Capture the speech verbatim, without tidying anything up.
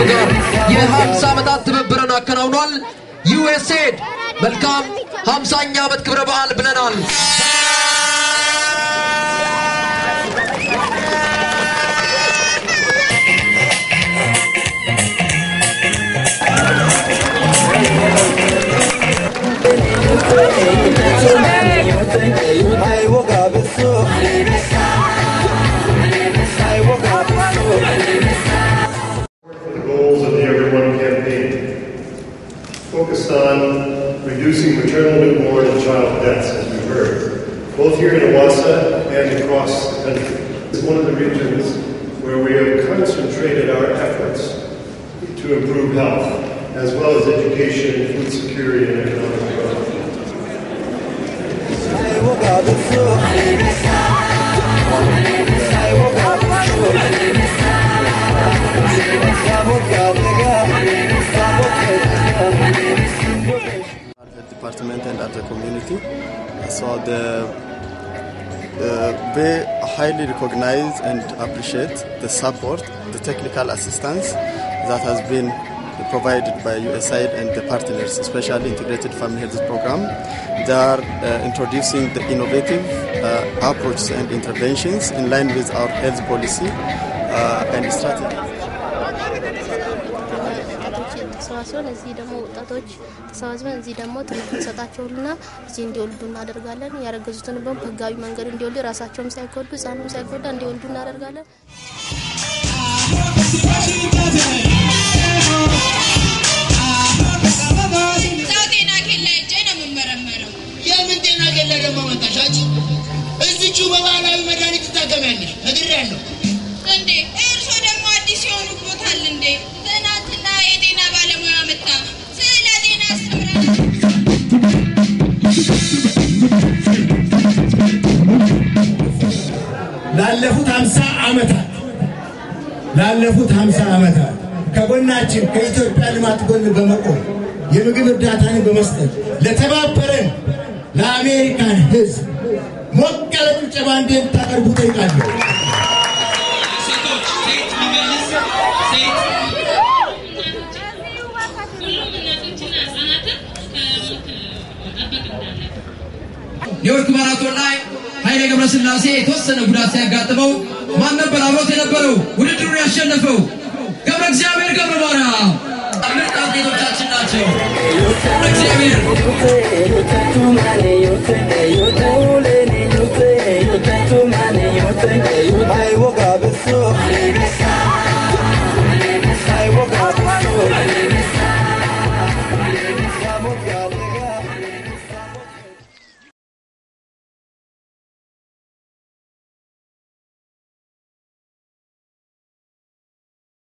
ودار يهان سامدات تببرنا كناونال يو اس اي بالكام خمسين يابد كبر بعال بلنال I woke up at so I woke up at so the goals of the Everyone campaign focused on reducing maternal, newborn, and child deaths, as we heard, both here in Hawassa and across the country. It's one of the regions where we have concentrated our efforts to improve health, as well as education, food security, and economic growth. At the department and at the community, so the uh, they highly recognize and appreciate the support, the technical assistance that has been provided by U S A I D and the partners, especially Integrated Family Health Program. They are uh, introducing the innovative uh, approaches and interventions in line with our health policy uh, and strategy. ላለፉት ሃምሳ አመታት ላለፉት ሃምሳ አመታት ከጎናችን ከኢትዮጵያ ልማት ጎን በመቆም የምግብ እርዳታን በመስጠት ለተባበረን ለአሜሪካን ህዝብ ሞቀለ ጭብጨባ እንድታቀርቡ ጠይቃለሁ። ኒውዮርክ ማራቶን ላይ ኃይሌ ገብረስላሴ የተወሰነ ጉዳት ሲያጋጥመው ማን ነበር አብሮት የነበረው ውድድሩን ያሸነፈው? ገብረ እግዚአብሔር ገብረማራ አምልጣ አትሌቶቻችን ናቸው። ገብረ እግዚአብሔር